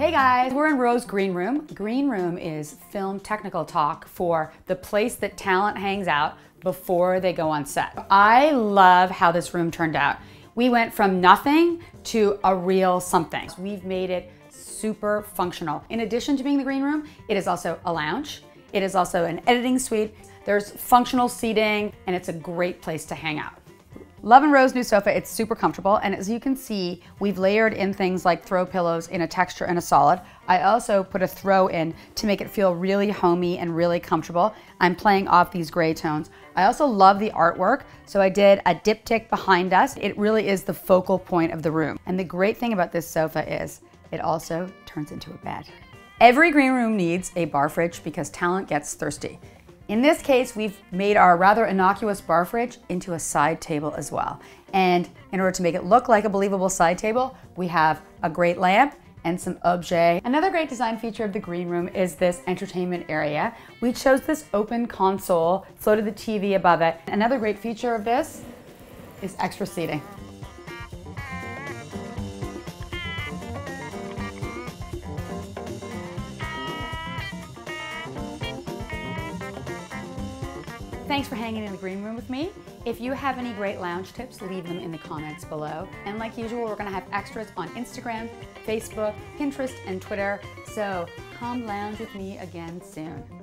Hey guys, we're in Roe's Green Room. Green Room is film technical talk for the place that talent hangs out before they go on set. I love how this room turned out. We went from nothing to a real something. We've made it super functional. In addition to being the green room, it is also a lounge. It is also an editing suite. There's functional seating, and it's a great place to hang out. Loving Roe's new sofa, it's super comfortable, and as you can see, we've layered in things like throw pillows in a texture and a solid. I also put a throw in to make it feel really homey and really comfortable. I'm playing off these gray tones. I also love the artwork, so I did a diptych behind us. It really is the focal point of the room. And the great thing about this sofa is it also turns into a bed. Every green room needs a bar fridge because talent gets thirsty. In this case, we've made our rather innocuous bar fridge into a side table as well. And in order to make it look like a believable side table, we have a great lamp and some objets. Another great design feature of the green room is this entertainment area. We chose this open console, floated the TV above it. Another great feature of this is extra seating. Thanks for hanging in the green room with me. If you have any great lounge tips, leave them in the comments below. And like usual, we're gonna have extras on Instagram, Facebook, Pinterest, and Twitter. So come lounge with me again soon.